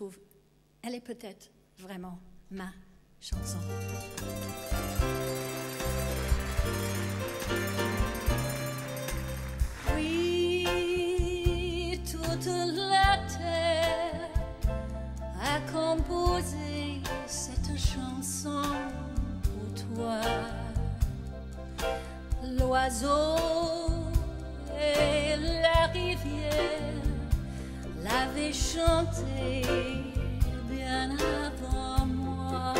trouve, elle est peut-être vraiment ma chanson. Oui, toute la terre a composé cette chanson pour toi. L'oiseau et la rivière l'avaient chanté bien avant moi.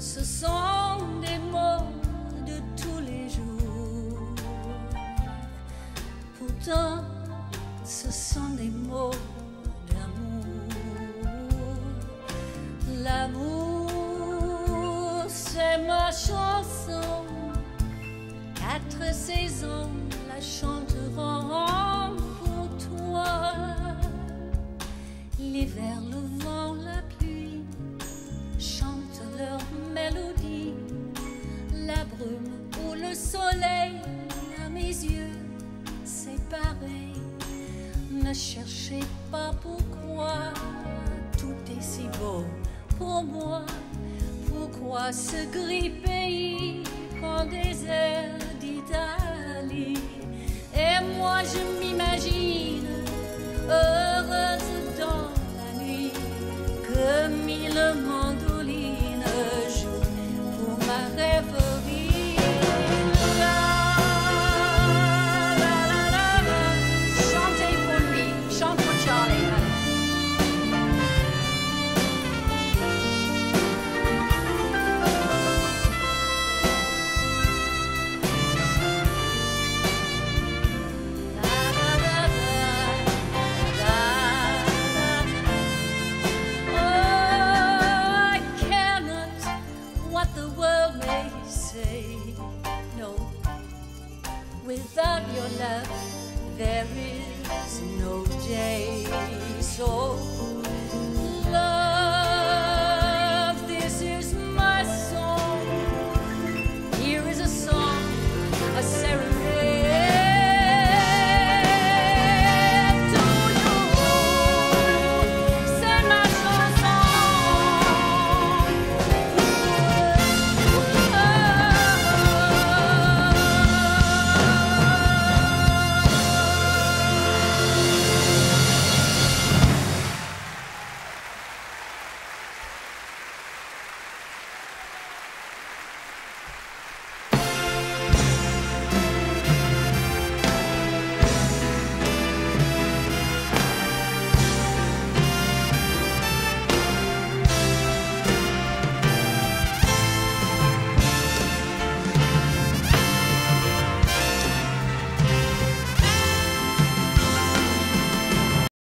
Ce sont des mots de tous les jours. Pourtant, ce sont des mots d'amour. L'amour, c'est ma chanson. 4 saisons la chanteront pour toi. L'hiver, le vent, la pluie chantent leur mélodie. La brume ou le soleil, à mes yeux, c'est pareil. Ne cherchez pas pourquoi tout est si beau pour moi. Pourquoi ce gris pays en désert d'Italie? Et moi je m'imagine